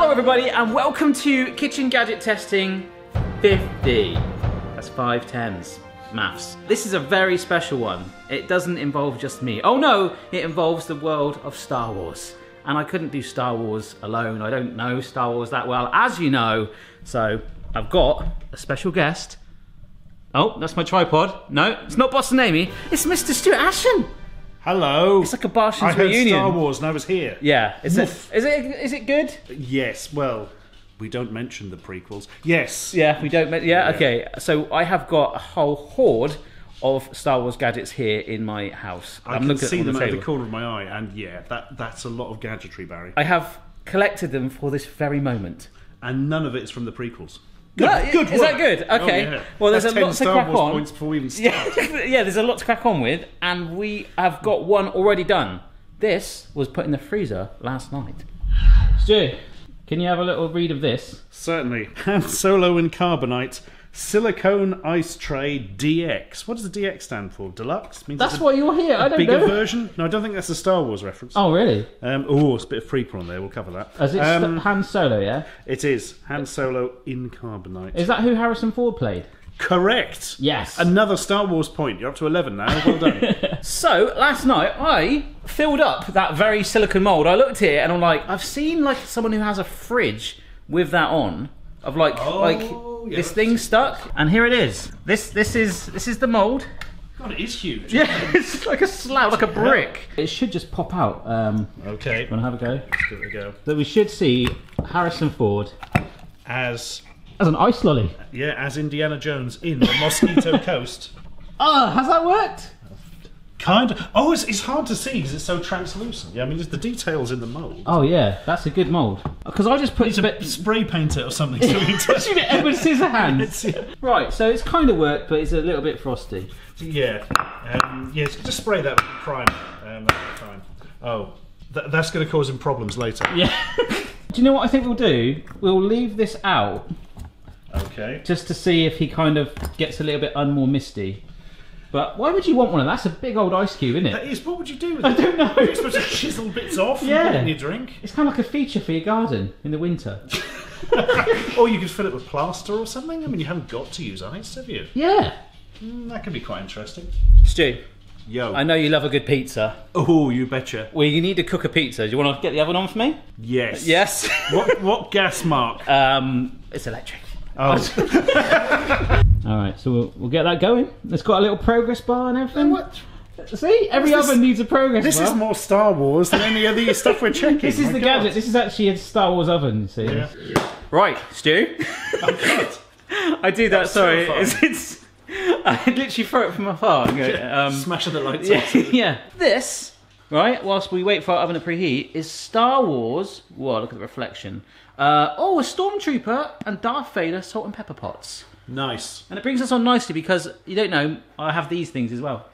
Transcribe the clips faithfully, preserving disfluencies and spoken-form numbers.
Hello everybody and welcome to Kitchen Gadget Testing fifty. That's five tens. Maths. This is a very special one. It doesn't involve just me. Oh no, it involves the world of Star Wars. And I couldn't do Star Wars alone. I don't know Star Wars that well, as you know. So I've got a special guest. Oh, that's my tripod. No, it's not Boston Amy. It's Mister Stuart Ashens. Hello. It's like a Barsham's reunion. I heard Star Wars and I was here. Yeah. Is it, is it? Is it good? Yes. Well, we don't mention the prequels. Yes. Yeah, we don't. Yeah, yeah. Okay. So I have got a whole horde of Star Wars gadgets here in my house. I I'm can see at them the out the corner of my eye, and yeah, that that's a lot of gadgetry, Barry. I have collected them for this very moment, and none of it is from the prequels. Good, no, good. Is work. That good? Okay. Oh, yeah. Well, there's That's a lot to crack on. Points before we even start. Yeah. Yeah, there's a lot to crack on with, and we have got one already done. This was put in the freezer last night. Stu, can you have a little read of this? Certainly. Han Solo and Carbonite silicone ice tray D X. What does the D X stand for? Deluxe? Means that's why you're here. I don't bigger know. Bigger version? No, I don't think that's a Star Wars reference. Oh, really? Um, oh, it's a bit of prequel on there. We'll cover that. Is it um, Han Solo, yeah? It is. Han Solo in Carbonite. Is that who Harrison Ford played? Correct. Yes. Another Star Wars point. You're up to eleven now. Well done. So, last night, I filled up that very silicone mould. I looked here and I'm like, I've seen like someone who has a fridge with that on. Of like, oh, like yeah, this thing stuck, and here it is. This, this is, this is the mould. God, it is huge. Yeah, it's like a slab, like a brick. Yeah. It should just pop out. Um, okay. Want to have a go? Let's give it a go. So we should see Harrison Ford as as an ice lolly. Yeah, as Indiana Jones in the Mosquito Coast. Ah, oh, has that worked? Kind of. Oh, it's, it's hard to see because it's so translucent. Yeah, I mean, there's the details in the mould. Oh yeah, that's a good mould. Because I just put it's a bit spray paint it or something. So touching it, Edward Scissorhands. Yeah. Right, so it's kind of worked, but it's a little bit frosty. Yeah, um, yeah. Just spray that with primer. Um, prime. Oh, th that's going to cause him problems later. Yeah. Do you know what I think we'll do? We'll leave this out. Okay. Just to see if he kind of gets a little bit un more misty. But why would you want one of that? That's a big old ice cube, isn't it? That is. What would you do with it? I don't know. You're supposed to chisel bits off yeah. and put it in your drink. It's kind of like a feature for your garden in the winter. Or you could fill it with plaster or something. I mean, you haven't got to use ice, have you? Yeah. Mm, that could be quite interesting. Stu. Yo. I know you love a good pizza. Oh, you betcha. Well, you need to cook a pizza. Do you want to get the oven on for me? Yes. Yes. What, what gas mark? Um, it's electric. Oh. Alright, so we'll, we'll get that going. It's got a little progress bar and everything. What? See? Every What's oven this? Needs a progress this bar. This is more Star Wars than any of the stuff we're checking. This is My the God. gadget. This is actually a Star Wars oven, you see. Yeah. Right, Stu. Oh, God. I do that, That's sorry. It's, it's, I literally throw it from afar and go, yeah. um, smashing the lights yeah, off. Yeah. This, right, whilst we wait for our oven to preheat, is Star Wars. Whoa, look at the reflection. Uh, oh, a Stormtrooper and Darth Vader salt and pepper pots. Nice. And it brings us on nicely because, you don't know, I have these things as well.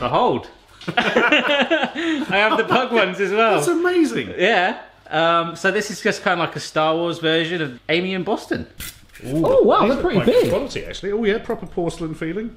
Behold. I have the pug ones as well. That's amazing. Yeah. Um, so this is just kind of like a Star Wars version of Amy in Boston. Ooh, oh, wow, they're pretty big. Quality, actually. Oh, yeah, proper porcelain feeling.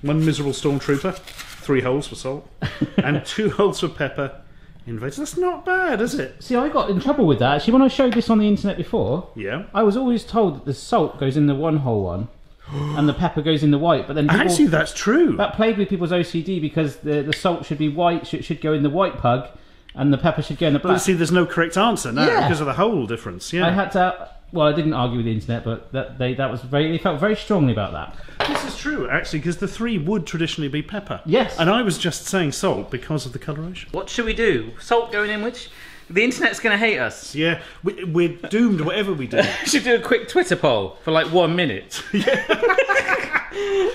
One miserable Stormtrooper, three holes for salt, and two holes for pepper. Invited. That's not bad, is it? See, I got in trouble with that. Actually, when I showed this on the internet before, yeah, I was always told that the salt goes in the one hole one, and the pepper goes in the white. But then people, actually, that's true. That played with people's O C D because the the salt should be white, should should go in the white pug, and the pepper should go in the black. But see, there's no correct answer now yeah. because of the hole difference. Yeah, I had to. Well, I didn't argue with the internet, but that they that was very they felt very strongly about that. This is true, actually, because the three would traditionally be pepper. Yes. And I was just saying salt because of the coloration. What should we do? Salt going in which? The internet's going to hate us. Yeah, we, we're doomed whatever we do. We should do a quick Twitter poll for like one minute. Yeah.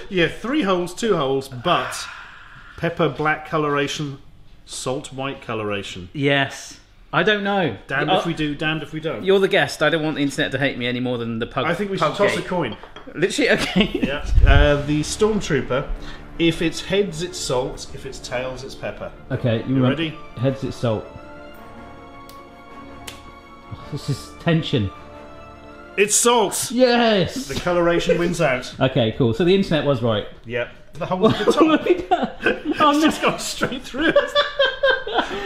Yeah, three holes, two holes, but pepper black coloration, salt white coloration. Yes. I don't know. Damned oh, if we do, damned if we don't. You're the guest. I don't want the internet to hate me any more than the pug. I think we should toss gate. a coin. Literally, okay. Yeah. Uh, the Stormtrooper, if it's heads, it's salt. If it's tails, it's pepper. Okay, you, you ready? Heads, it's salt. Oh, this is tension. It's salt! Yes! The coloration wins out. Okay, cool. So the internet was right. Yep. The whole of the top. It's oh, no. just gone straight through.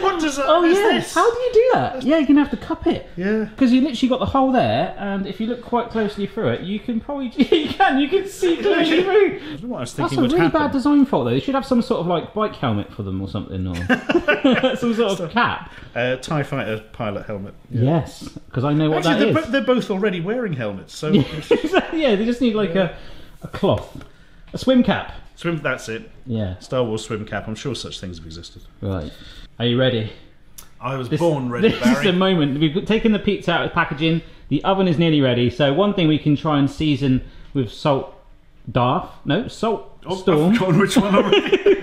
What does that? Oh yeah. This? How do you do that? Yeah, you're gonna have to cup it. Yeah. Because you literally got the hole there, and if you look quite closely through it, you can probably you can you can see clearly through. That's what I was thinking. That's a would really happen. Bad design fault though. They should have some sort of like bike helmet for them or something, or some sort of so, cap. Uh, TIE fighter pilot helmet. Yeah. Yes, because I know what Actually, that they're is. Bo they're both already wearing helmets, so yeah, they just need like yeah. a a cloth, a swim cap. Swim, that's it. Yeah. Star Wars swim cap. I'm sure such things have existed. Right. Are you ready? I was this, born ready, this Barry. This is the moment. We've taken the pizza out of the packaging. The oven is nearly ready. So one thing we can try and season with salt Darth. No, salt oh, storm. I've forgotten which one already.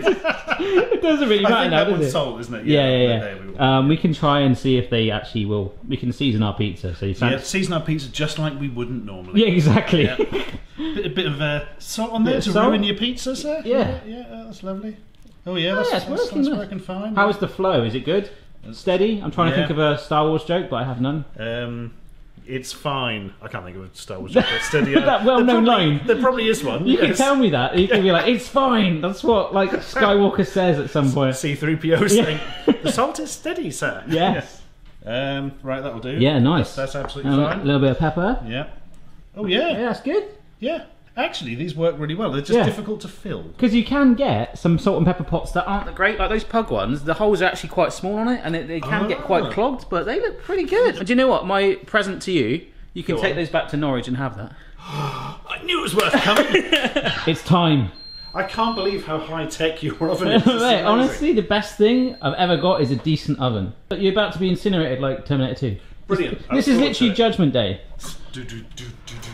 It doesn't really matter I think now, that does one's it? Salt, isn't it? Yeah, yeah, yeah. yeah. We, um, we can try and see if they actually will. We can season our pizza. So you yeah, season our pizza just like we wouldn't normally. Yeah, exactly. Yeah. Bit, a bit of uh, salt on there to salt? Ruin your pizza, sir. Yeah, yeah, yeah, that's lovely. Oh yeah, that's, oh, yeah, that's, that's, working, that's working fine. How is the flow? Is it good? It's steady. I'm trying yeah. to think of a Star Wars joke, but I have none. Um, it's fine. I can't think of a Star Wars joke. But steady. That well-known line. There probably is one. You yes. can tell me that. You can be like, "It's fine." That's what like Skywalker says at some point. C three P O saying, yeah. "The salt is steady, sir." Yes. Yeah. Um, right, that'll do. Yeah, nice. That's, that's absolutely um, fine. A little bit of pepper. Yeah. Oh yeah. Yeah, that's good. Yeah, actually, these work really well. They're just yeah. difficult to fill. Because you can get some salt and pepper pots that aren't great, like those pug ones. The holes are actually quite small on it, and it, they can oh. get quite clogged, but they look pretty good. And do you know what? My present to you, you can Go take on. those back to Norwich and have that. I knew it was worth coming. It's time. I can't believe how high-tech your oven is. Mate, honestly, the best thing I've ever got is a decent oven. But you're about to be incinerated like Terminator Two. Brilliant. This, this is literally Judgment Day. Do, do, do, do, do.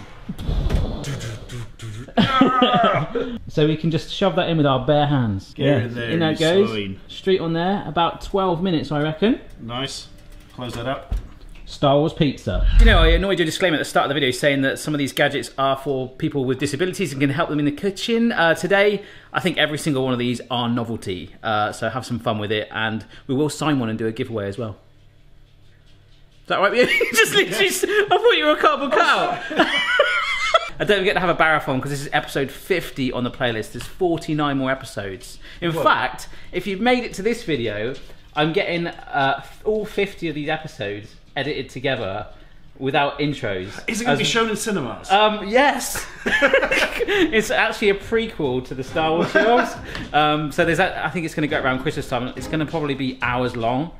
So we can just shove that in with our bare hands. Get yeah. in there, in that goes. Slowing. Street on there, about twelve minutes, I reckon. Nice. Close that up. Star Wars pizza. You know, I annoyed your disclaimer at the start of the video saying that some of these gadgets are for people with disabilities and can help them in the kitchen. Uh, today, I think every single one of these are novelty. Uh, so have some fun with it, and we will sign one and do a giveaway as well. Is that right? Just literally, yes. I thought you were a cardboard cow. I don't forget to have a Barrathon because this is episode fifty on the playlist. There's forty-nine more episodes. In Whoa. fact, if you've made it to this video, I'm getting uh, all fifty of these episodes edited together without intros. Is it going to be shown in cinemas? Um, yes. It's actually a prequel to the Star Wars films. Um, so there's that, I think it's going to go around Christmas time. It's going to probably be hours long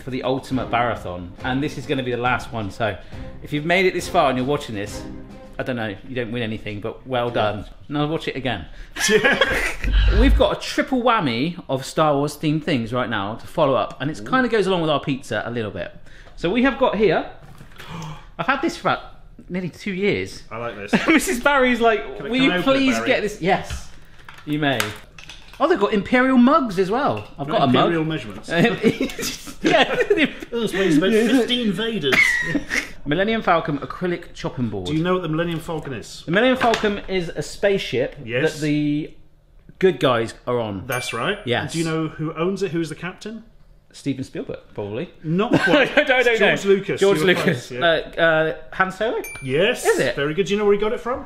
for the ultimate Barrathon. And this is going to be the last one. So if you've made it this far and you're watching this, I don't know, you don't win anything, but well done. Now watch it again. We've got a triple whammy of Star Wars themed things right now to follow up, and it kind of goes along with our pizza a little bit. So we have got here, I've had this for about nearly two years. I like this. Missus Barry's like, can will you please it, get this? Yes, you may. Oh, they've got Imperial mugs as well. I've Not got Imperial a mug. Imperial measurements. Yeah. This weighs about fifteen Vaders. Millennium Falcon acrylic chopping board. Do you know what the Millennium Falcon is? The Millennium Falcon is a spaceship yes. that the good guys are on. That's right. Yes. Do you know who owns it? Who's the captain? Steven Spielberg, probably. Not quite. I don't, I don't George know. Lucas. George Lucas. Close, yeah. uh, uh, Han Solo? Yes. Is it? Very good. Do you know where he got it from?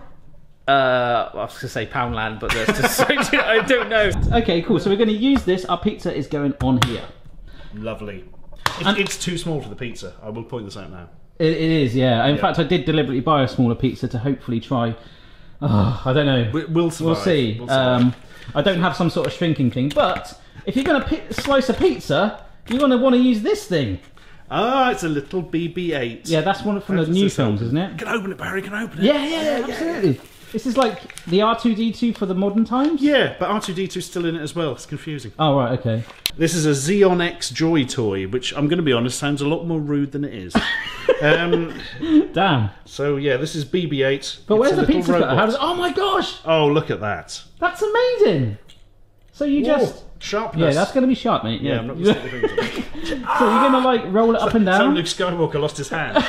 Uh, well, I was going to say Poundland, but that's just so, I don't know. Okay, cool. So we're going to use this. Our pizza is going on here. Lovely. It's, it's too small for the pizza. I will point this out now. It, it is, yeah. In yeah. fact, I did deliberately buy a smaller pizza to hopefully try. Oh, I don't know. We, we'll survive. We'll see. We'll survive. Um, I don't have some sort of shrinking thing, but if you're going to slice a pizza, you're going to want to use this thing. Ah, it's a little B B eight. Yeah, that's one from the new films, isn't it? Can I open it, Barry? Can I open it? Yeah, yeah, yeah, absolutely. Yeah. This is like the R two D two for the modern times? Yeah, but R two D two's still in it as well. It's confusing. Oh, right, okay. This is a Xeon X Joy toy, which, I'm going to be honest, sounds a lot more rude than it is. um, Damn. So, yeah, this is B B eight. But where's the pizza cutter? How does, oh, my gosh! Oh, look at that. That's amazing! So you Whoa, just... sharpness. Yeah, that's going to be sharp, mate. Yeah, yeah. I'm not going to stick the things on. So you're going to, like, roll it so, up and down? So Luke Skywalker lost his hand.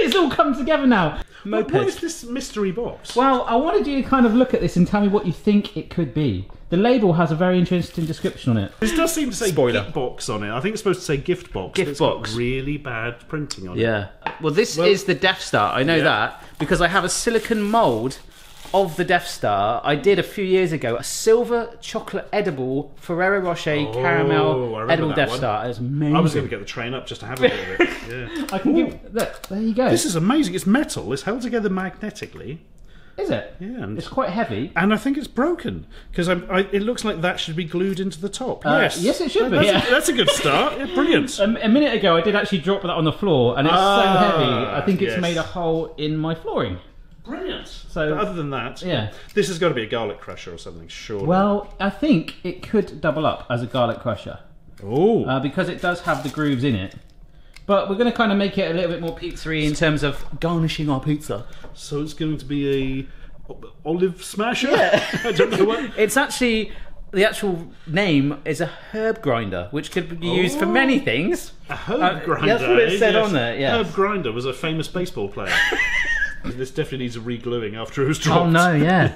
It's all come together now. Moped. What is this mystery box? Well, I wanted you to kind of look at this and tell me what you think it could be. The label has a very interesting description on it. This does seem to say Spoiler. gift box on it. I think it's supposed to say gift box. Gift it's box. Got really bad printing on yeah. it. Yeah. Well, this well, is the Death Star. I know yeah. that because I have a silicon mould of the Death Star, I did a few years ago a silver chocolate edible Ferrero Rocher oh, caramel edible Death one. Star. It's amazing. I was going to get the train up just to have a bit of it. Yeah. I can give, look, there you go. This is amazing. It's metal. It's held together magnetically. Is it? Yeah. And it's quite heavy. And I think it's broken because it looks like that should be glued into the top. Uh, yes. Yes, it should be. That's, yeah. a, that's a good start. Yeah, brilliant. Um, a minute ago, I did actually drop that on the floor, and it's ah, so heavy. I think it's yes. made a hole in my flooring. Brilliant. So, but other than that, yeah, this has got to be a garlic crusher or something, surely. Well, I think it could double up as a garlic crusher. Oh. Uh, because it does have the grooves in it. But we're going to kind of make it a little bit more pizzery in terms of garnishing our pizza. So it's going to be a olive smasher? Yeah. I don't know what. It's actually, the actual name is a herb grinder, which could be used oh. for many things. A herb uh, grinder? That's what it said yes. on there, yeah. Herb Grinder was a famous baseball player. This definitely needs a re-gluing after it was dropped. Oh no, yeah.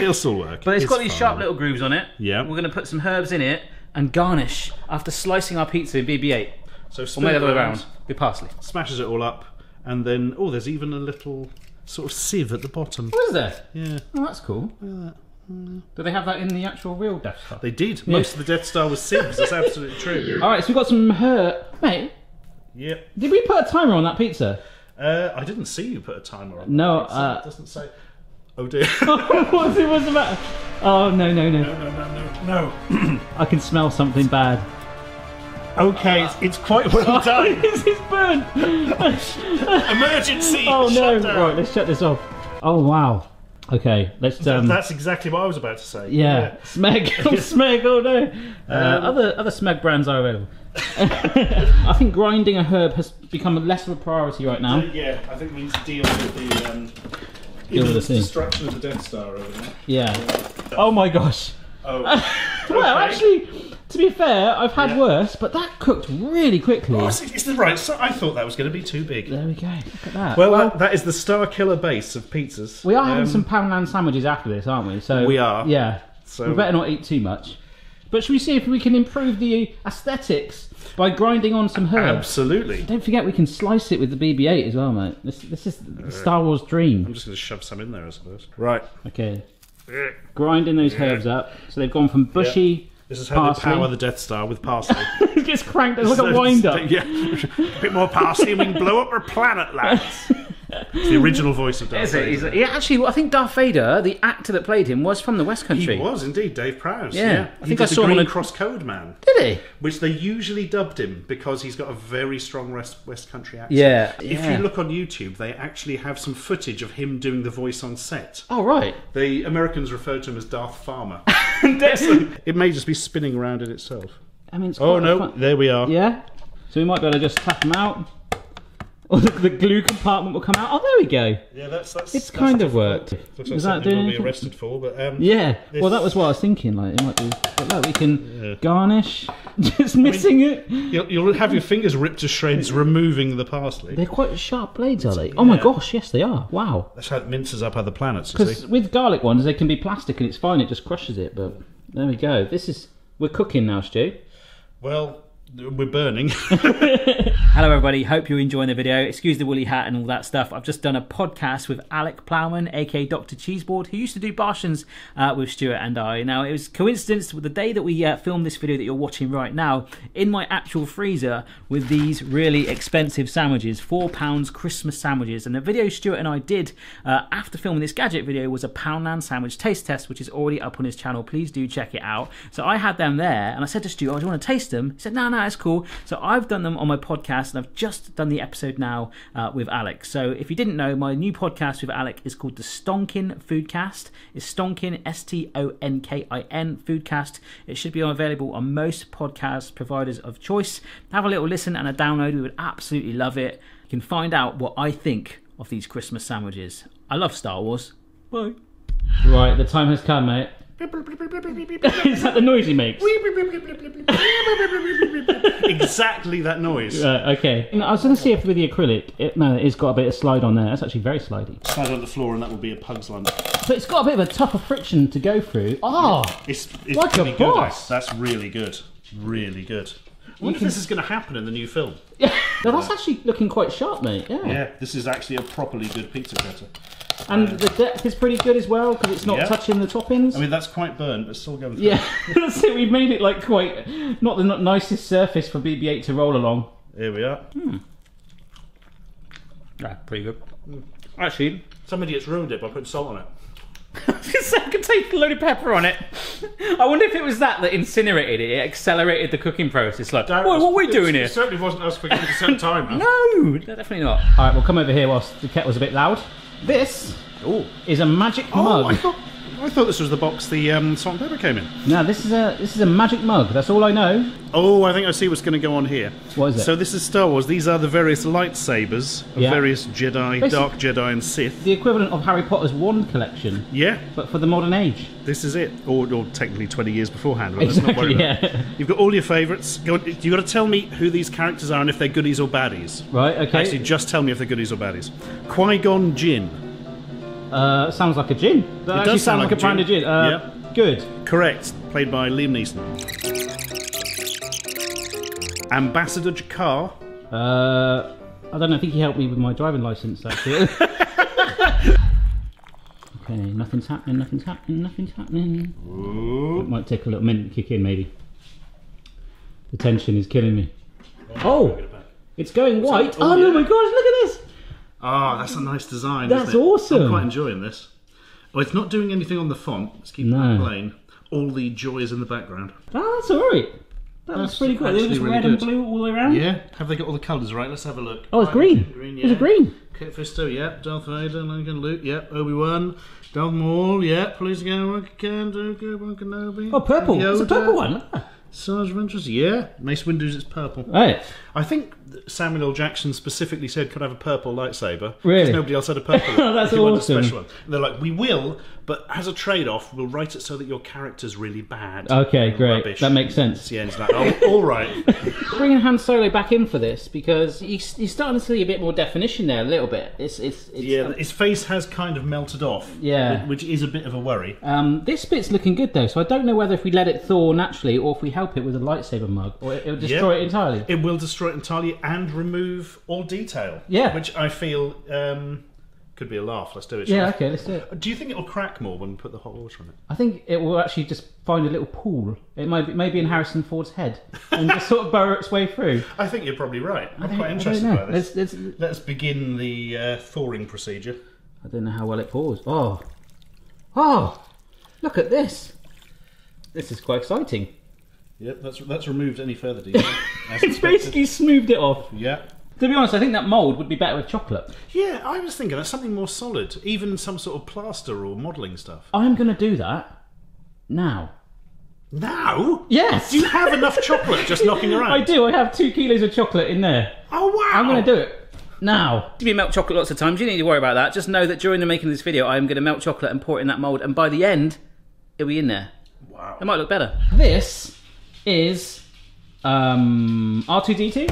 It'll still work. But it's, it's got these fine. sharp little grooves on it. Yeah. We're going to put some herbs in it and garnish after slicing our pizza in B B eight. So or made other way around with parsley. Smashes it all up, and then oh, there's even a little sort of sieve at the bottom. What is that? Yeah. Oh, that's cool. Look at that. Mm. Do they have that in the actual real Death Star? They did. Yeah. Most of the Death Star was sieves. That's absolutely true. All right, so we've got some herb, mate. Yep. Did we put a timer on that pizza? Uh, I didn't see you put a timer on. No, that pizza. Uh, it doesn't say. Oh dear. What's it? What's the matter? Oh no no no no no no no. I can smell something bad. Okay, it's, it's quite well done. This is burnt. Emergency! Oh no! Right, let's shut this off. Oh wow. Okay, let's. Um... That's exactly what I was about to say. Yeah, yeah. Smeg. Oh, Smeg. Oh no. Uh, um... Other other Smeg brands are available. I think grinding a herb has become less of a priority right now. Uh, yeah, I think we need to deal with the um, deal with the thing. destruction of the Death Star over there. Yeah. yeah. Oh my gosh. Oh. Well, okay. actually. To be fair, I've had yeah. worse, but that cooked really quickly. Oh, it's the right so I thought that was going to be too big. There we go. Look at that. Well, well that, that is the star killer base of pizzas. We are um, having some Poundland sandwiches after this, aren't we? So we are. Yeah. So we better not eat too much. But should we see if we can improve the aesthetics by grinding on some herbs? Absolutely. Don't forget we can slice it with the B B eight as well, mate. This this is the Star Wars dream. I'm just going to shove some in there, I suppose. Right. Okay. Grinding those yeah. herbs up, so they've gone from bushy. Yeah. This is how parsley. They power the Death Star with parsley. It gets cranked. It's like so, a wind-up. Yeah, a bit more parsley and we can blow up our planet, lads. It's the original voice of Darth is it, Vader. It? Yeah, actually, I think Darth Vader, the actor that played him, was from the West Country. He was indeed, Dave Prowse. Yeah, yeah. I he think I saw him on a Cross Code Man. Did he? Which they usually dubbed him because he's got a very strong West West Country accent. Yeah. If yeah. you look on YouTube, they actually have some footage of him doing the voice on set. Oh right. The Americans refer to him as Darth Farmer. It may just be spinning around in itself. I mean, it's oh no, fun. There we are. Yeah. So we might be able to just tap him out. Or the, the glue compartment will come out. Oh, there we go. Yeah, that's that's. It's that's kind of worked. Looks like something we'll be arrested for, but um. Yeah. This... Well, that was what I was thinking. Like it might be. But look, we can yeah. garnish. Just I missing mean, it. You'll, you'll have your fingers ripped to shreds removing the parsley. They're quite sharp blades, it's, are they? Yeah. Oh my gosh, yes they are. Wow. That's how it minces up other planets. Because with garlic ones, they can be plastic and it's fine. It just crushes it. But there we go. This is we're cooking now, Stu. Well. We're burning. Hello everybody, hope you're enjoying the video. Excuse the woolly hat and all that stuff. I've just done a podcast with Alec Plowman, aka Doctor Cheeseboard, who used to do Barshans uh, with Stuart and I. Now it was coincidence with the day that we uh, filmed this video that you're watching right now in my actual freezer with these really expensive sandwiches, four pounds Christmas sandwiches. And the video Stuart and I did uh, after filming this gadget video was a Poundland sandwich taste test, which is already up on his channel. Please do check it out. So I had them there and I said to Stuart, oh, do you want to taste them? He said, no, no. That's cool. So I've done them on my podcast and I've just done the episode now uh, with Alec. So if you didn't know, my new podcast with Alec is called the Stonkin Foodcast. It's Stonkin, S T O N K I N Foodcast. It should be available on most podcast providers of choice. Have a little listen and a download. We would absolutely love it. You can find out what I think of these Christmas sandwiches. I love Star Wars. Bye. Right, the time has come, mate. Is that the noise he makes? Exactly that noise. Uh, okay. I was going to see if with the acrylic, it, no, it's got a bit of slide on there. That's actually very slidey. Slide on the floor, and that will be a pug's lunch. So it's got a bit of a tougher friction to go through. Ah, oh, it's, it's like a boss. Good. That's really good. Really good. I wonder can... if this is going to happen in the new film. Yeah. No, that's yeah. actually looking quite sharp, mate. Yeah. Yeah, this is actually a properly good pizza cutter. And um, the depth is pretty good as well, because it's not yeah. touching the toppings. I mean, that's quite burnt, but still going through. Yeah, that's it. We've made it like quite, not the nicest surface for B B eight to roll along. Here we are. Hmm. Yeah, pretty good. Mm. Actually, some idiot's ruined it by putting salt on it. I could take a load of pepper on it. I wonder if it was that that incinerated it. It accelerated the cooking process. Like, Darren, what, what are we doing here? It certainly wasn't us cooking at the same time. No, definitely not. All right, we'll come over here whilst the kettle's a bit loud. This Ooh. is a magic oh, mug. I thought, I thought this was the box the um, salt and pepper came in. No, this is a this is a magic mug. That's all I know. Oh, I think I see what's going to go on here. What is it? So this is Star Wars. These are the various lightsabers of yeah. various Jedi, Basically, Dark Jedi and Sith. The equivalent of Harry Potter's wand collection. Yeah. But for the modern age. This is it. Or, or technically twenty years beforehand. Well, exactly, let's not worry yeah. about it. You've got all your favourites. You've got to tell me who these characters are and if they're goodies or baddies. Right, okay. Actually, just tell me if they're goodies or baddies. Qui-Gon Jinn. Uh, sounds like a gin. That it does sound, sound like, like a brand of gin. Uh, yep. Good. Correct. Played by Liam Neeson. Ambassador Jakar. Uh, I don't know. I think he helped me with my driving licence, actually. Okay, nothing's happening, nothing's happening, nothing's happening. Ooh. It might take a little minute to kick in, maybe. The tension is killing me. Oh! oh it's going it's white. Like, oh, oh yeah. no, my gosh, look at this! Ah, oh, that's a nice design. That's isn't it? awesome. I'm quite enjoying this. Oh, it's not doing anything on the font. Let's keep no. that plain. All the joy is in the background. Oh, that's all right. That looks pretty good. It was really red good. and blue all the way around. Yeah. Have they got all the colours right? Let's have a look. Oh, it's right. green. green yeah. It's a green. Kit Fisto, yep. Darth Vader, Lincoln, Luke, yep. Obi-Wan, Darth Maul, yep. Police again, can do good one, Kenobi. Oh, purple. Yoda. It's a purple one. Sarge of Interest, yeah. Mace Windu's, it's purple. Right. I think Samuel L. Jackson specifically said, could I have a purple lightsaber? Really? Because nobody else had a purple one. That's awesome. Want a special one. And they're like, we will, but as a trade-off, we'll write it so that your character's really bad. Okay, great. Rubbish. That makes sense. Yeah, it's like, oh, all right. Bringing Han Solo back in for this, because he's, he's starting to see a bit more definition there, a little bit. It's, it's, it's Yeah, um, his face has kind of melted off, yeah, which is a bit of a worry. Um, this bit's looking good, though, so I don't know whether if we let it thaw naturally or if we help it with a lightsaber mug, or it will destroy yeah. it entirely. It will destroy it entirely and remove all detail. Yeah, which I feel um, could be a laugh. Let's do it. Yeah, okay, let's do it. Do you think it will crack more when we put the hot water on it? I think it will actually just find a little pool. It might be maybe in Harrison Ford's head and just sort of burrow its way through. I think you're probably right. I'm quite interested about this. Let's, let's, let's begin the uh, thawing procedure. I don't know how well it pours. Oh, oh! Look at this. This is quite exciting. Yep, that's that's removed any further detail. It's basically smoothed it off. Yeah. To be honest, I think that mould would be better with chocolate. Yeah, I was thinking that's something more solid, even some sort of plaster or modelling stuff. I'm going to do that now. Now? Yes. Do you have enough chocolate just knocking around? I do. I have two kilos of chocolate in there. Oh wow! I'm going to do it. Now, if you melt chocolate lots of times, you don't need to worry about that. Just know that during the making of this video, I'm going to melt chocolate and pour it in that mould, and by the end, it'll be in there. Wow. It might look better. This is um, R two D two?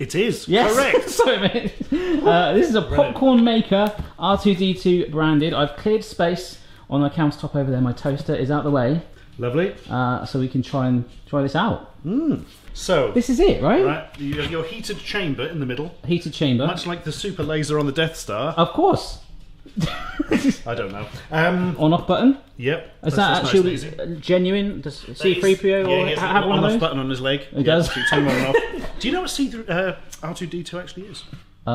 It is, yes. Correct. Sorry, mate. Uh, this is a popcorn maker, R two D two branded. I've cleared space on the countertop over there. My toaster is out the way. Lovely. Uh, so we can try and try this out. Mm. So this is it, right? Right. You have your heated chamber in the middle. Heated chamber. Much like the super laser on the Death Star. Of course. I don't know. Um, On-off button? Yep. Is that actually nice and genuine? Does C three P O yeah, or have one on-off button on his leg? It yeah, does. Turn one off. Do you know what C three, uh, R two D two actually is? Uh,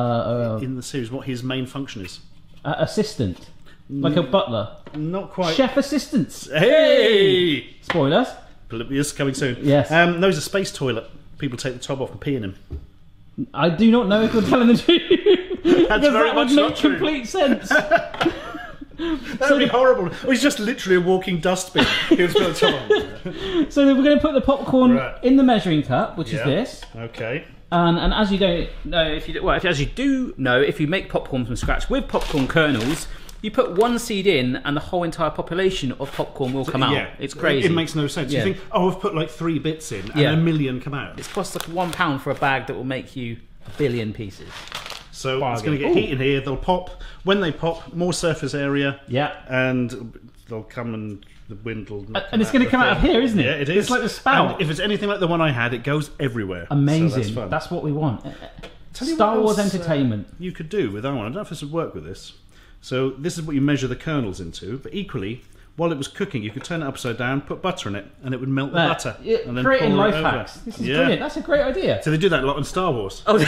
uh, In the series, what his main function is? Uh, assistant. Like a butler. Not quite. Chef assistants. Hey! hey! Spoilers. Polybius coming soon. Yes. Um, no, he's a space toilet. People take the top off and pee in him. I do not know if you're telling the truth. That's because very that much would make not true. complete sense. That would so be the... horrible. It was just literally a walking dustbin. He was going to tell him. So we're going to put the popcorn right. in the measuring cup, which yep. is this. Okay. And, and as you don't know, if you well, if, as you do know, if you make popcorn from scratch with popcorn kernels, you put one seed in, and the whole entire population of popcorn will come out. Yeah. It's crazy. It, it makes no sense. Yeah. You think, oh, I've put like three bits in, and yeah. a million come out. It's cost like one pound for a bag that will make you a billion pieces. So bargain. It's going to get Ooh. heat in here. They'll pop. When they pop, more surface area. Yeah. And they'll come and the wind will not and it's going to come out of here, isn't it? Yeah, it is. It's like the spout. And if it's anything like the one I had, it goes everywhere. Amazing. So that's fun. That's what we want. Star Wars entertainment. Uh, you could do with that one. I don't know if this would work with this. So this is what you measure the kernels into, but equally, while it was cooking, you could turn it upside down, put butter in it, and it would melt the uh, butter. It, and then creating life hacks. This is yeah. brilliant. That's a great idea. So they do that a lot in Star Wars. Oh,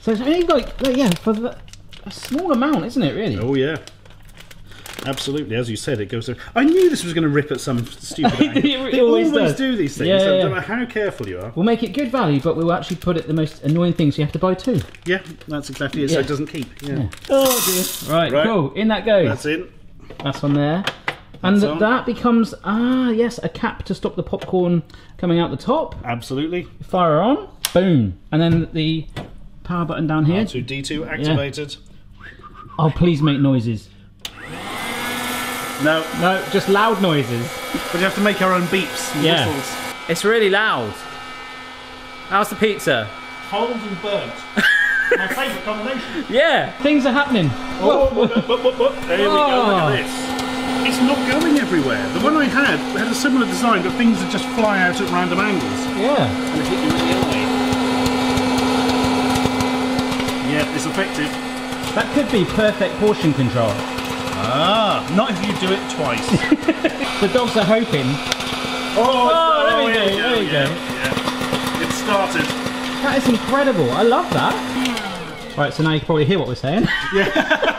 so it's only like, yeah, for the, a small amount, isn't it, really? Oh, yeah. Absolutely. As you said, it goes through. I knew this was going to rip at some stupid angle. it they always, always do these things. Yeah, so yeah. I don't know how careful you are. We'll make it good value, but we'll actually put it the most annoying thing, so you have to buy two. Yeah, that's exactly it, yeah. so it doesn't keep. Yeah. yeah. Oh, dear. Right, right, cool. In that goes. That's in. That's on there. And th on. that becomes, ah, yes, a cap to stop the popcorn coming out the top. Absolutely. Fire on. Boom. And then the power button down here. R two D two activated. Yeah. Oh, please make noises. No. No, just loud noises. But you have to make our own beeps and yeah. whistles. It's really loud. How's the pizza? Cold and burnt. My favourite combination. Yeah. Things are happening. Oh, whoa, whoa, whoa, whoa, whoa. There oh. we go, look at this. It's not going everywhere. The one I had had a similar design, but things that just fly out at random angles. Yeah. And it hit you in the eye. Yeah, it's effective. That could be perfect portion control. Ah, not if you do it twice. The dogs are hoping. Oh, oh there we oh, go, yeah, there we yeah, go. Yeah. It started. That is incredible, I love that. Right, so now you can probably hear what we're saying. Yeah.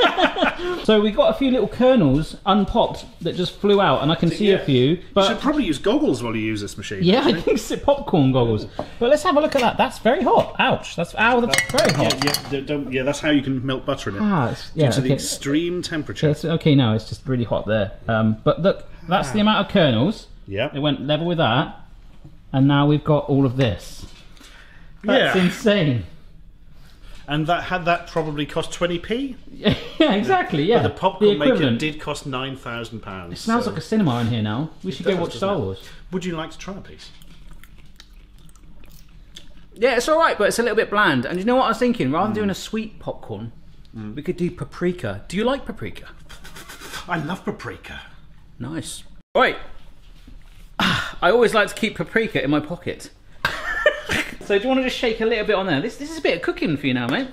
So we got a few little kernels unpopped that just flew out, and I can so, see yeah. a few. But you should probably use goggles while you use this machine. Yeah, I think it's popcorn goggles. But let's have a look at that, that's very hot. Ouch, that's, ow, that's that, very hot. Yeah, yeah, don't, yeah, that's how you can melt butter in it. Ah, it's, yeah, due to okay. the extreme temperature. Yeah, okay, now it's just really hot there. Um, but look, that's ah. the amount of kernels. Yeah. It went level with that, and now we've got all of this. That's yeah. insane. And that had that probably cost twenty p? Yeah, exactly, yeah. But the popcorn the maker did cost nine thousand pounds. It smells so. like a cinema in here now. We it should does, go watch Star Wars. It? Would you like to try a piece? Yeah, it's all right, but it's a little bit bland. And you know what I was thinking? Rather mm. than doing a sweet popcorn, mm. we could do paprika. Do you like paprika? I love paprika. Nice. All right. I always like to keep paprika in my pocket. So do you want to just shake a little bit on there? This this is a bit of cooking for you now, mate.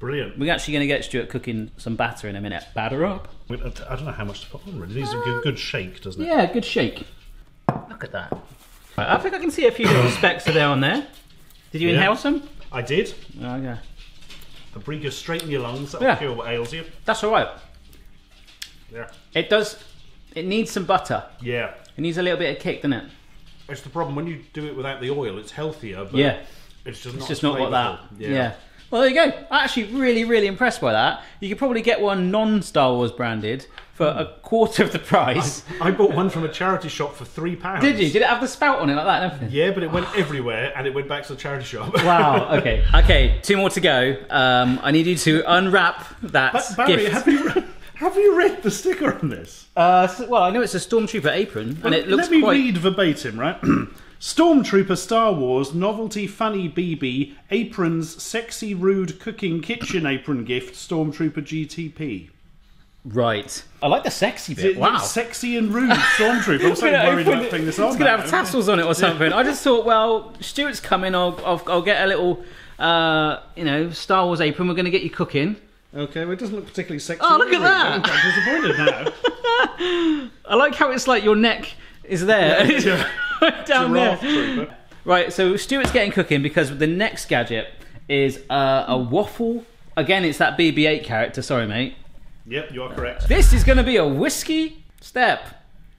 Brilliant. We're actually going to get Stuart cooking some batter in a minute. Batter up. I don't know how much to put on, really. It needs a good, good shake, doesn't it? Yeah, good shake. Look at that. Right, I think I can see a few little specks of there on there. Did you yeah. inhale some? I did. Okay. The paprika straighten your lungs. That'll yeah. cure what ails you. That's all right. Yeah. It does. It needs some butter. Yeah. It needs a little bit of kick, doesn't it? It's the problem when you do it without the oil. It's healthier, but yeah. it's just it's not just not like that. Yeah. yeah. Well, there you go. I'm actually really, really impressed by that. You could probably get one non-Star Wars branded for mm. a quarter of the price. I, I bought one from a charity shop for three pounds. Did you? Did it have the spout on it like that and everything? Yeah, but it went everywhere and it went back to the charity shop. Wow. Okay. Okay. Two more to go. Um, I need you to unwrap that but Barry, gift. Have you Have you read the sticker on this? Uh, so, well, I know it's a Stormtrooper apron, and it looks quite... Let me quite... read verbatim, right? Stormtrooper Star Wars Novelty Funny B B Aprons Sexy Rude Cooking Kitchen Apron Gift Stormtrooper G T P. Right. I like the sexy bit, it, wow. It's sexy and rude Stormtrooper. I'm so worried about putting this on. It's going to have tassels on it or something. I just thought, well, Stuart's coming, I'll, I'll, I'll get a little, uh, you know, Star Wars apron, we're going to get you cooking. Okay, well, it doesn't look particularly sexy. Oh, look at that! I'm quite disappointed now. I like how it's like your neck is there. Yeah, right down there. Trooper. Right, so Stuart's getting cooking because the next gadget is uh, a waffle. Again, it's that B B eight character. Sorry, mate. Yep, you are correct. This is going to be a whiskey step.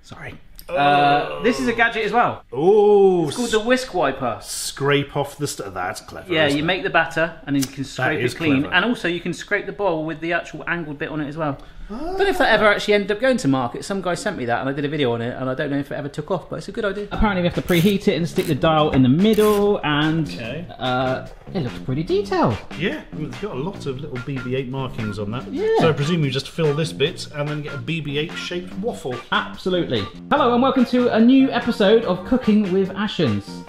Sorry. Oh. Uh, this is a gadget as well. Oh, it's called the whisk wiper. Scrape off the stuff. That's clever. Yeah, you it? make the batter and then you can scrape it clean. Clever. And also you can scrape the bowl with the actual angled bit on it as well. Oh. I don't know if that ever actually ended up going to market. Some guy sent me that and I did a video on it and I don't know if it ever took off, but it's a good idea. Apparently we have to preheat it and stick the dial in the middle and okay. uh, it looks pretty detailed. Yeah, we've got a lot of little B B eight markings on that. Yeah. So I presume you just fill this bit and then get a B B eight shaped waffle. Absolutely. Hello and welcome to a new episode of Cooking with Ashens.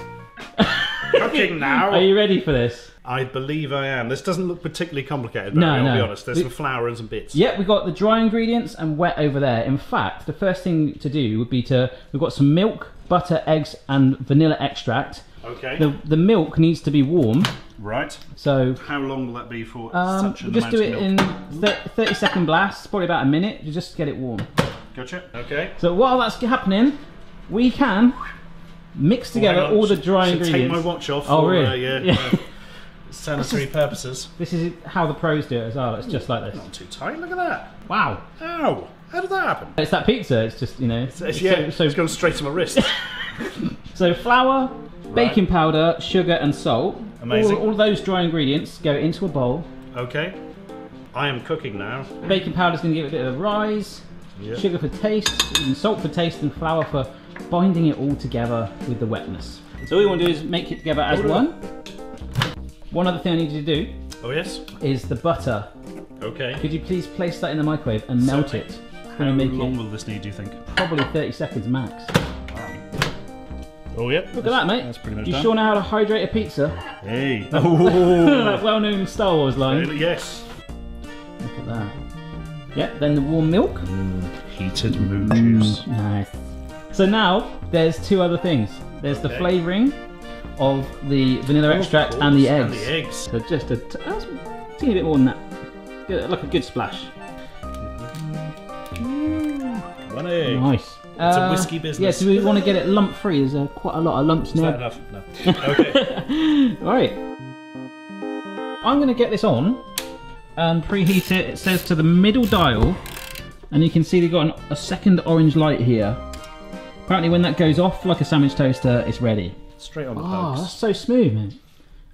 looking now. Are you ready for this? I believe I am. This doesn't look particularly complicated, but no, I'll no. be honest. There's we, some flour and some bits. Yep, we've got the dry ingredients and wet over there. In fact, the first thing to do would be to... We've got some milk, butter, eggs, and vanilla extract. Okay. The, the milk needs to be warm. Right. So... How long will that be for um, such an amount of milk? Just do it in thirty second blasts, probably about a minute. You just get it warm. Gotcha. Okay. So while that's happening, we can mix together oh, all the dry should, ingredients. Should take my watch off. Oh, for, really? Uh, yeah. yeah. Sanitary this is, purposes. This is how the pros do it as well. It's just like this. Not too tight. Look at that. Wow. Ow. How did that happen? It's that pizza. It's just, you know. It's, it's, it's yeah, so, so it's gone straight to my wrist. So flour, right. baking powder, sugar and salt. Amazing. All, all those dry ingredients go into a bowl. Okay. I am cooking now. Baking powder's going to give it a bit of a rise. Yep. Sugar for taste, and salt for taste and flour for binding it all together with the wetness. So all you want to do is make it together as Order. one. One other thing I need you to do oh, yes? is the butter. Okay. Could you please place that in the microwave and melt Certainly. it? How long it? will this need, do you think? Probably thirty seconds max. Oh, yeah. Look that's, at that, mate. That's pretty much Do you done. sure know how to hydrate a pizza? Hey. Oh. That well-known Star Wars line. Uh, yes. Look at that. Yep, then the warm milk. Mm, heated moon mm, juice. Nice. So now, there's two other things. There's okay. the flavouring of the vanilla extract oh, and the eggs. And the eggs. So just a, t that's a teeny bit more than that. Good, like a good splash. Mm. One egg. Nice. It's uh, a whiskey business. Yeah, so we want to get it lump free. There's uh, quite a lot of lumps now. Is that enough? No. Okay. All right. I'm going to get this on and preheat it. It says to the middle dial, and you can see they've got an, a second orange light here. Apparently when that goes off, like a sandwich toaster, it's ready. Straight on the Oh, pokes. That's so smooth, man.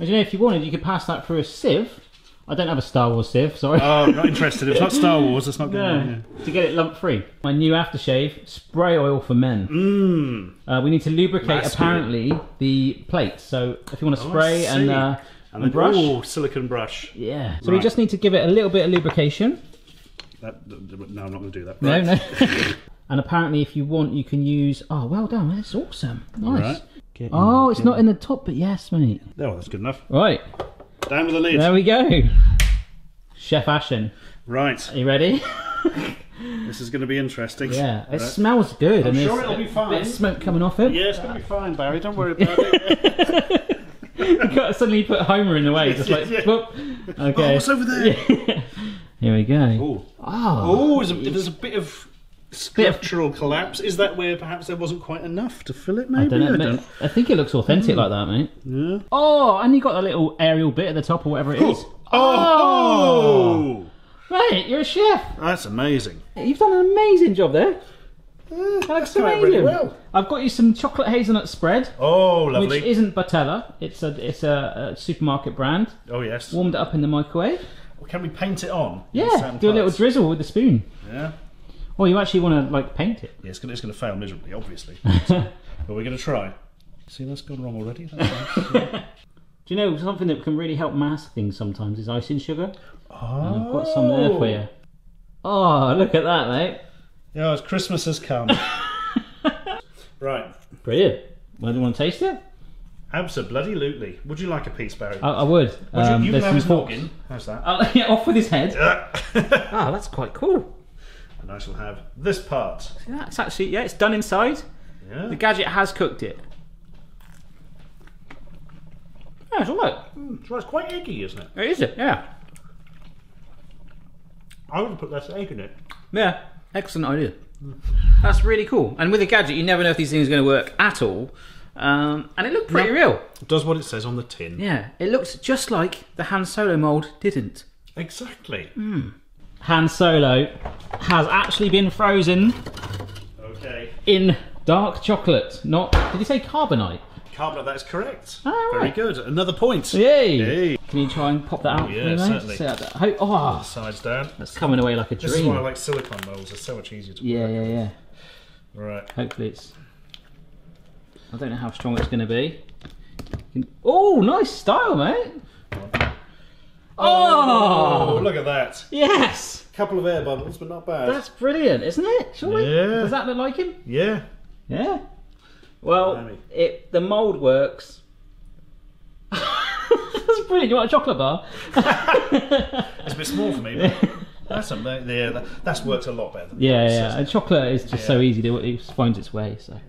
As you know, if you wanted, you could pass that through a sieve. I don't have a Star Wars sieve, sorry. Oh, I'm not interested. If it's not Star Wars, it's not good. No. Yeah. To get it lump free. My new aftershave, spray oil for men. Mmm. Uh, we need to lubricate, that's apparently, good. the plate. So if you want to spray oh, and, uh, and a brush. Oh, silicone brush. Yeah. So right. we just need to give it a little bit of lubrication. That, no, I'm not going to do that. Right. No, no. And apparently, if you want, you can use... Oh, well done. That's awesome. Nice. Get oh, in, it's not in. in the top, but yes, mate. Oh, that's good enough. Right. Down with the lid. There we go. Chef Ashen. Right. Are you ready? This is going to be interesting. Yeah, it right. smells good. I'm and sure it'll be fine. There's smoke coming off it. Yeah, it's going to be fine, Barry. Don't worry about it. You've got to suddenly put Homer in the way. Just like, yeah. Okay. Oh, what's over there? Yeah. Here we go. Ooh. Oh, oh there's, a, there's a bit of... Structural collapse. Is that where perhaps there wasn't quite enough to fill it? Maybe I don't know. I, don't... I think it looks authentic mm. like that, mate. Yeah. Oh, and you got a little aerial bit at the top or whatever it is. Oh, oh. oh. Mate, you're a chef. That's amazing. You've done an amazing job there. Yeah, that looks amazing. Really well. I've got you some chocolate hazelnut spread. Oh, lovely. Which isn't Bartella. It's a it's a, a supermarket brand. Oh yes. Warmed it up in the microwave. Well, can we paint it on? Yeah. Do a little drizzle with the spoon. Yeah. Oh, you actually want to like paint it? Yeah, it's going to fail miserably, obviously. But we're going to try. See, that's gone wrong already. That's nice. Yeah. Do you know something that can really help mask things sometimes is icing sugar? Oh, and I've got some there for you. Oh, look at that, mate! Yeah, it's Christmas has come. Right, brilliant. Well, do you want to taste it? Abso-bloody-lutely. Would you like a piece, Barry? I, I would. would um, you you have his noggin. How's that? I'll, yeah, off with his head. Oh, that's quite cool. And I shall have this part. See, that's actually, yeah, it's done inside. Yeah. The gadget has cooked it. Yeah, it's all right. Mm, so it's quite eggy, isn't it? It is, it, yeah. I would have put less egg in it. Yeah, excellent idea. Mm. That's really cool. And with a gadget, you never know if these things are going to work at all. Um, and it looked pretty no, real. It does what it says on the tin. Yeah, it looks just like the Han Solo mould didn't. Exactly. Mm. Han Solo has actually been frozen okay. in dark chocolate. Not, did you say carbonite? Carbonite, that's correct. Oh, right. Very good. Another point. Yay! Yay. Can you try and pop that out? Oh, yeah, certainly. That. Oh, oh. Sides down. That's coming away like a dream. This is why I like silicone molds. They're so much easier to yeah, work. Yeah, yeah, yeah. Right. Hopefully it's... I don't know how strong it's going to be. Oh, nice style, mate. Oh, oh! Look at that. Yes! A couple of air bubbles, but not bad. That's brilliant, isn't it? Surely? Yeah. Does that look like him? Yeah. Yeah. Well, it, the mould works. brilliant. You want a chocolate bar? It's a bit small for me, but that's a, yeah, that's worked a lot better. Than yeah, yeah. And chocolate is just yeah. so easy. It finds its way. So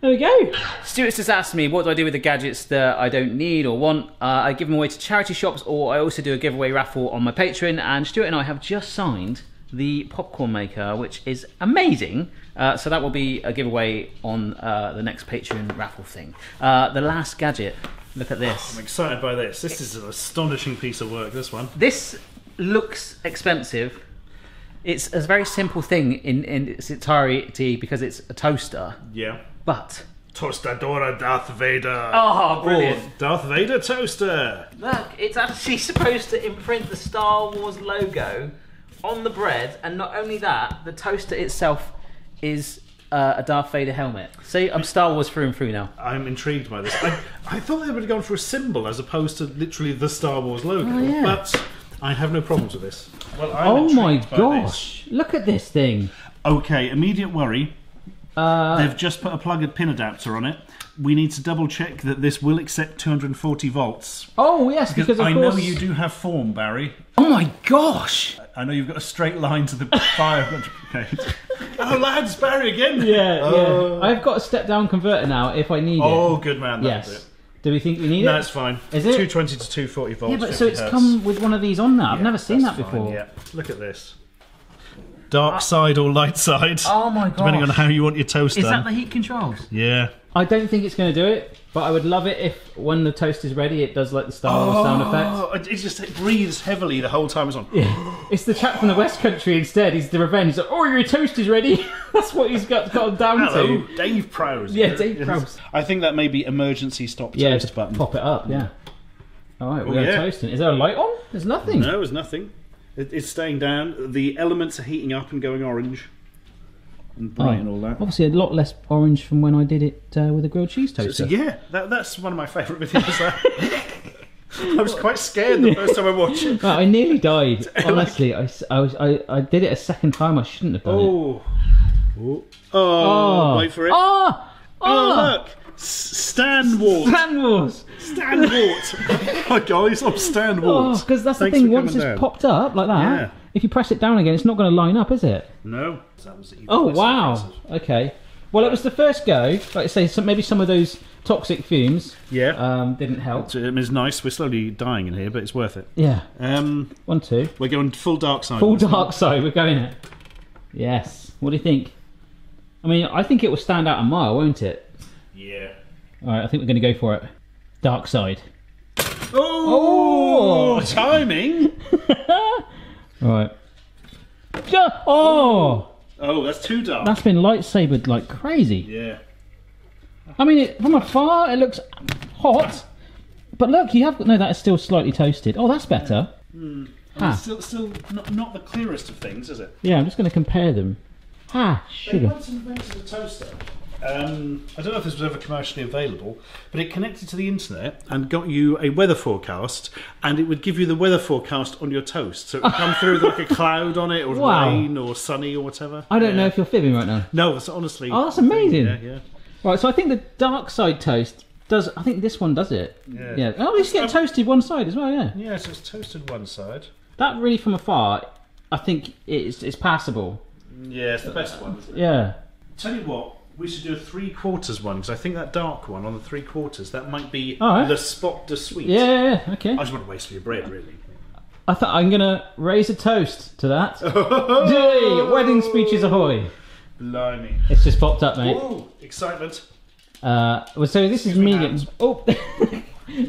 there we go. Stuart's just asked me, what do I do with the gadgets that I don't need or want? Uh, I give them away to charity shops, or I also do a giveaway raffle on my Patreon. And Stuart and I have just signed the popcorn maker, which is amazing. Uh, so that will be a giveaway on uh, the next Patreon raffle thing. Uh, the last gadget. Look at this. Oh, I'm excited by this. This is an astonishing piece of work, this one. This looks expensive. It's a very simple thing in, in its entirety because it's a toaster. Yeah. But... Tostadora Darth Vader. Oh, brilliant. Or Darth Vader toaster. Look, it's actually supposed to imprint the Star Wars logo on the bread, and not only that, the toaster itself is uh, a Darth Vader helmet. See, I'm Star Wars through and through now. I'm intrigued by this. I, I thought they would have gone for a symbol as opposed to literally the Star Wars logo, oh, yeah. but I have no problems with this. Well, I'm oh my gosh, this. Look at this thing. Okay, immediate worry. Uh, They've just put a plug-in pin adapter on it. We need to double check that this will accept two hundred forty volts. Oh yes, because, because of I course... know you do have form, Barry. Oh my gosh! I know you've got a straight line to the fire. Okay. Oh lads, Barry again. Yeah, oh. yeah. I've got a step-down converter now if I need it. Oh, good man. That's yes. It. Do we think we need no, it? No, it's fine. Is it two twenty to two forty volts? Yeah, but so it's hertz. Come with one of these on now. Yeah, I've never seen that before. Fine, yeah. Look at this. Dark side or light side. Oh my god. Depending on how you want your toast done. Is that the heat controls? Yeah. I don't think it's going to do it, but I would love it if when the toast is ready, it does like the Star Wars oh, sound effect. It just it breathes heavily the whole time it's on. Yeah. It's the chap from the West Country instead. He's the revenge. He's like, oh, your toast is ready. That's what he's got gotten down Hello, to. Dave Prowse. Yeah, Dave Prowse. I think that may be emergency stop yeah, toast just button. Pop it up, yeah. All right, we're oh, yeah. toasting. Is there a light on? There's nothing. No, there's nothing. It's staying down. The elements are heating up and going orange and bright oh, and all that. Obviously, a lot less orange from when I did it uh, with a grilled cheese toaster. So, so yeah, that, that's one of my favourite videos. That. I was quite scared the first time I watched it. Well, I nearly died. Honestly, I, I, was, I, I did it a second time. I shouldn't have done oh. it. Oh. oh, oh, wait for it. Oh, oh, oh look. Stan Wars. Stan Wars. Stan Wars. Hi guys, I'm Stan Wars. Because oh, that's Thanks the thing. Once it's down. Popped up like that, yeah. if you press it down again, it's not going to line up, is it? No. That was oh wow. Impressive. Okay. Well, it was the first go. Like I say, some, maybe some of those toxic fumes. Yeah. Um, didn't help. It was nice. We're slowly dying in here, but it's worth it. Yeah. Um. One, two. We're going full dark side. Full dark side. We're going it. Yes. What do you think? I mean, I think it will stand out a mile, won't it? Yeah. Alright, I think we're going to go for it. Dark side. Oh! oh. Timing! Alright. Oh! Oh, that's too dark. That's been lightsabered like crazy. Yeah. I mean, it, from afar it looks hot. But look, you have got... No, that is still slightly toasted. Oh, that's better. Mm. Ah. It's still, still not, not the clearest of things, is it? Yeah, I'm just going to compare them. Ah, sugar. They once invented a toaster. Um, I don't know if this was ever commercially available, but it connected to the internet and got you a weather forecast, and it would give you the weather forecast on your toast. So it would come through with like a cloud on it, or wow. rain, or sunny, or whatever. I don't yeah. know if you're fibbing right now. No, that's honestly... Oh, that's amazing. Yeah, yeah. Right, so I think the dark side toast does... I think this one does it. Yeah. yeah. Oh, you get toasted one side as well, yeah. Yeah, so it's toasted one side. That really, from afar, I think it's, it's passable. Yeah, it's the best one, isn't it? Yeah. Tell you what... We should do a three quarters one because I think that dark one on the three quarters that might be right. the spot de sweet. Yeah, yeah, okay. I just want to waste your bread, really. I thought I'm gonna raise a toast to that. Yay! Wedding speeches ahoy! Blimey! It's just popped up, mate. Ooh, excitement! Uh, well, so this Excuse is me medium. Hands. Oh,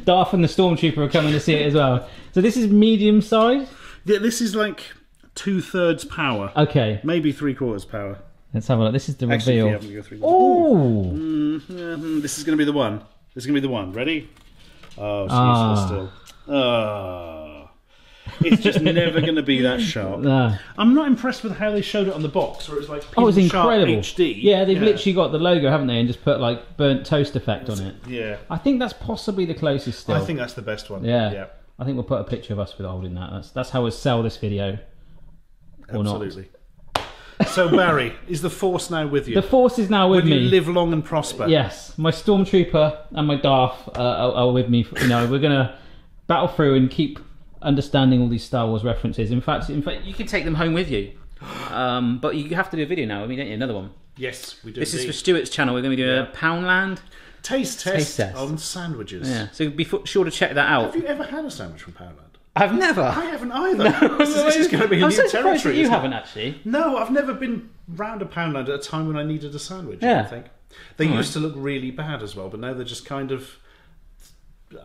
Darth and the Stormtrooper are coming to see it as well. So this is medium size. Yeah, this is like two thirds power. Okay. Maybe three quarters power. Let's have a look. This is the Actually, reveal. Yeah, oh! Mm-hmm. This is going to be the one. This is going to be the one. Ready? Oh, it's ah. useful still. Oh. It's just never going to be that sharp. No. I'm not impressed with how they showed it on the box, where it was like oh, it's incredible. H D. Yeah, they've yeah. literally got the logo, haven't they, and just put like burnt toast effect that's, on it. Yeah. I think that's possibly the closest still. I think that's the best one. Yeah. yeah. I think we'll put a picture of us with holding that. That's, that's how we'll sell this video. Absolutely. Or not. So Barry, is the force now with you? The force is now with Will me. You live long and prosper. Yes, my Stormtrooper and my Darth uh, are, are with me. You know, we're gonna battle through and keep understanding all these Star Wars references. In fact, in fact, you can take them home with you. Um, but you have to do a video now. I mean, don't you? Another one. Yes, we do. This indeed. Is for Stuart's channel. We're going to be doing yeah. a Poundland taste test, taste test on sandwiches. Yeah, so be sure to check that out. Have you ever had a sandwich from Poundland? I've never. I haven't either. No, this, is, this is going to be a I'm new so territory. That you haven't actually. No, I've never been round a Poundland at a time when I needed a sandwich. Yeah. I think they hmm. used to look really bad as well, but now they're just kind of,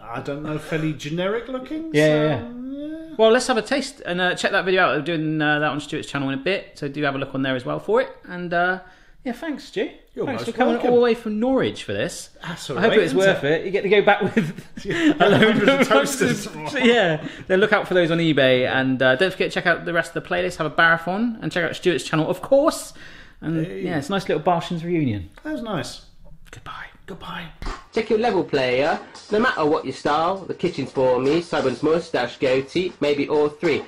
I don't know, fairly generic looking. Yeah. So, yeah, yeah. Well, let's have a taste and uh, check that video out. We're doing uh, that on Stuart's channel in a bit, so do have a look on there as well for it. And uh, yeah, thanks, Stu. You're thanks for coming welcome. all the way from Norwich for this. That's all right, I hope it was worth it. it. You get to go back with yeah, a load of toasters. Yeah, then look out for those on eBay, and uh, don't forget to check out the rest of the playlist. Have a Barrathon and check out Stuart's channel, of course. And hey. yeah, it's a nice little Barshans reunion. That was nice. Goodbye. Goodbye. Check your level player. No matter what your style, the kitchen's for me, Simon's moustache goatee, maybe all three.